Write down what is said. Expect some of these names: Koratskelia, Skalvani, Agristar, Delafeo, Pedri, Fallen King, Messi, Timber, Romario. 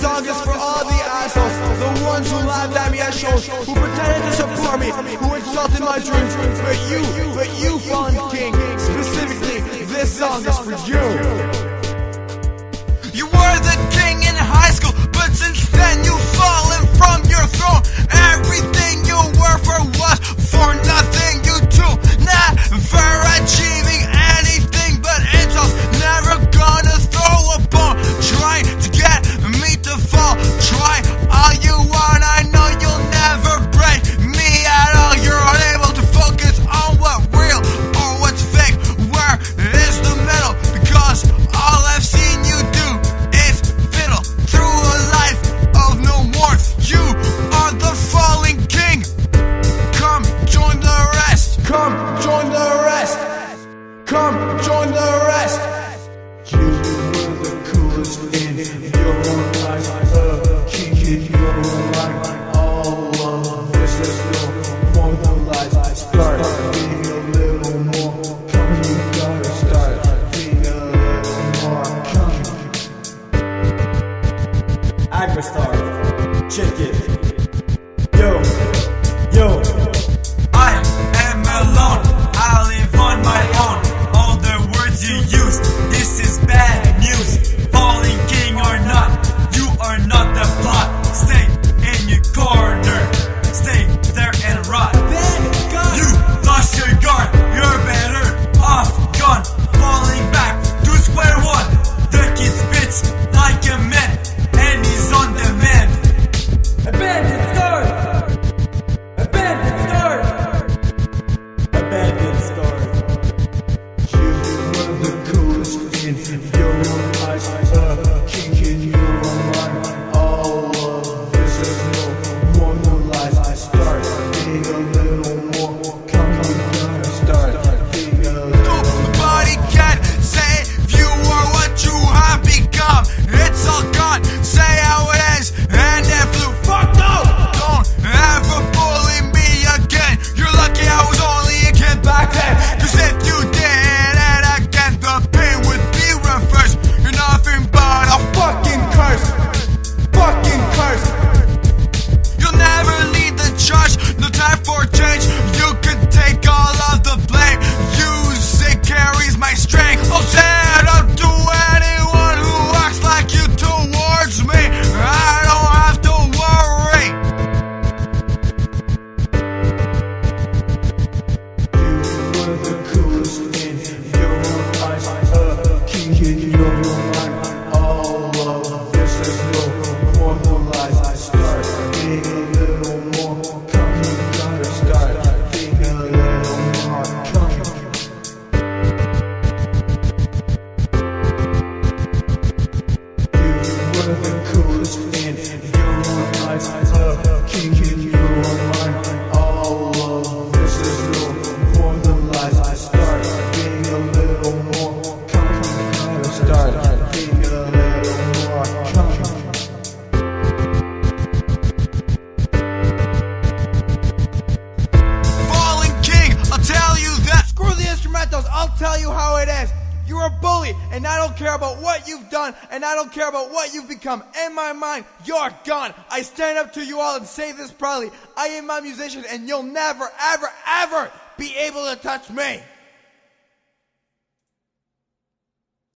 song is for all the assholes, the ones who laughed at me at shows, who pretended to support me, who insulted my dreams. But you, Fallen King, specifically, this song is for you. You were the king in high school, but since then you've fallen from your throne. Everything you were for was for nothing. You two never achieving anything but insults, never gonna throw a bone, trying to get me to fall. Try all you want, I know you'll never break me at all. You're unable to focus on what's real or what's fake. Where is the middle? Because all I've seen you do is fiddle through a life of no warmth. You are the fallen king. Come join the rest. Come join the rest. Come join the rest. You were the coolest in your own life, king in your own life. All of this is no formalized. Start being a little more. Come, you gotta start being a little more. Come. Agristar, check it. Yo, yo. I am alone. I live on my own. All the words you use, this is bad news. Fallen king or not, you are not the plot. Stay in your corner, stay there and rot. You lost your guard, you're better off gone. Falling back to square one. The kid spits like a man, and he's on the mend. Abandoned star, abandoned star, abandoned star. You were the coolest in your own eyes, king in your own mind. All of this is no more lies. Start being a little more. Come on, start being a little more. Nobody can save you or what you have become. It's all gone. Say how it is, and if you fuck no, don't ever bully me again. You're lucky I was only a kid back then, 'cause if you did it again, the pain would be reversed. You're nothing but a fucking curse, fucking curse. You'll never leave the church. No time for change. You could take all of the blame. Music carries my strength. I'll stand up to anyone who acts like you towards me. I don't have to worry. You were the coolest in your own eyes, king in your own mind. All of this is no more lies. Start being a little more. Come, you gotta start being a little more. Come. You were the coolest in your own eyes, king in your own mind. All of this is no more than lies. I start being a little more. Come, you gotta start being a little more. Come. Fallen king, I'll tell you that. Screw the instrumentals, I'll tell you how it is. You're a bully, and I don't care about what you've done, and I don't care about what you've become. In my mind, you're gone. I stand up to you all and say this proudly. I am a musician, and you'll never, ever, ever be able to touch me.